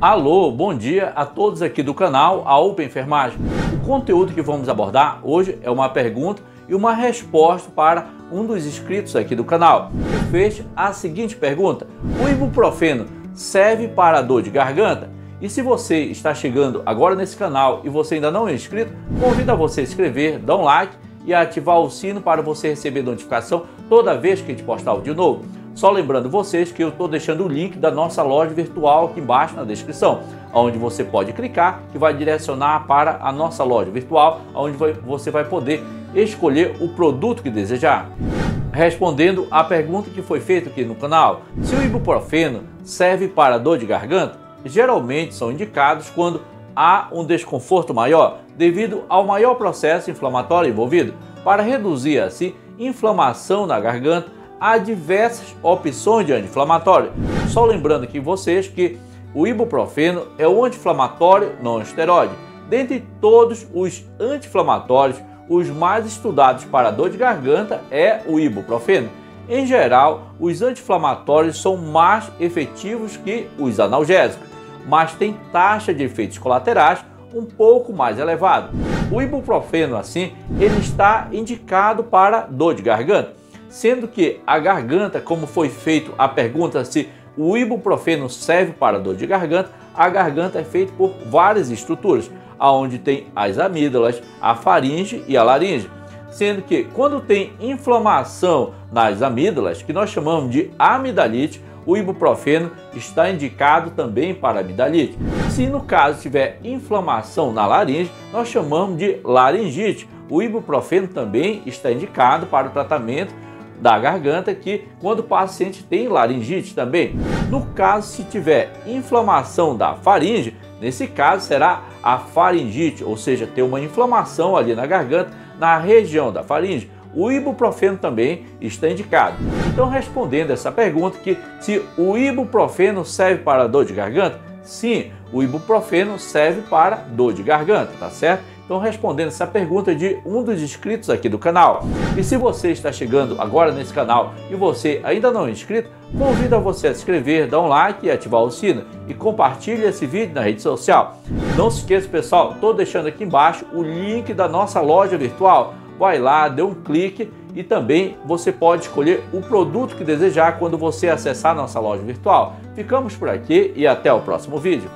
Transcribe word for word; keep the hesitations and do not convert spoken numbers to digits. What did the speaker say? Alô, bom dia a todos aqui do canal A U P Enfermagem. O conteúdo que vamos abordar hoje é uma pergunta e uma resposta para um dos inscritos aqui do canal, que fez a seguinte pergunta: o ibuprofeno serve para dor de garganta? E se você está chegando agora nesse canal e você ainda não é inscrito, convido a você a se inscrever, dar um like e ativar o sino para você receber notificação toda vez que a gente postar vídeo novo. Só lembrando vocês que eu estou deixando o link da nossa loja virtual aqui embaixo na descrição, onde você pode clicar que vai direcionar para a nossa loja virtual, onde você vai poder escolher o produto que desejar. Respondendo à pergunta que foi feita aqui no canal, se o ibuprofeno serve para dor de garganta, geralmente são indicados quando há um desconforto maior devido ao maior processo inflamatório envolvido. Para reduzir assim inflamação na garganta, há diversas opções de anti-inflamatório. Só lembrando aqui vocês que o ibuprofeno é um anti-inflamatório não esteroide. Dentre todos os anti-inflamatórios, os mais estudados para dor de garganta é o ibuprofeno. Em geral, os anti-inflamatórios são mais efetivos que os analgésicos, mas tem taxa de efeitos colaterais um pouco mais elevado. O ibuprofeno, assim, ele está indicado para dor de garganta, sendo que a garganta, como foi feito a pergunta se o ibuprofeno serve para dor de garganta, a garganta é feita por várias estruturas, aonde tem as amígdalas, a faringe e a laringe, sendo que quando tem inflamação nas amígdalas, que nós chamamos de amigdalite, o ibuprofeno está indicado também para amigdalite. Se no caso tiver inflamação na laringe, nós chamamos de laringite. O ibuprofeno também está indicado para o tratamento da garganta, que quando o paciente tem laringite também. No caso, se tiver inflamação da faringe, nesse caso será a faringite, ou seja, tem uma inflamação ali na garganta, na região da faringe. O ibuprofeno também está indicado. Então, respondendo essa pergunta, que se o ibuprofeno serve para dor de garganta, sim, o ibuprofeno serve para dor de garganta, tá certo? Então, respondendo essa pergunta de um dos inscritos aqui do canal. E se você está chegando agora nesse canal e você ainda não é inscrito, convido a você a se inscrever, dar um like e ativar o sino. E compartilhe esse vídeo na rede social. Não se esqueça, pessoal, estou deixando aqui embaixo o link da nossa loja virtual. Vai lá, dê um clique e também você pode escolher o produto que desejar quando você acessar nossa loja virtual. Ficamos por aqui e até o próximo vídeo.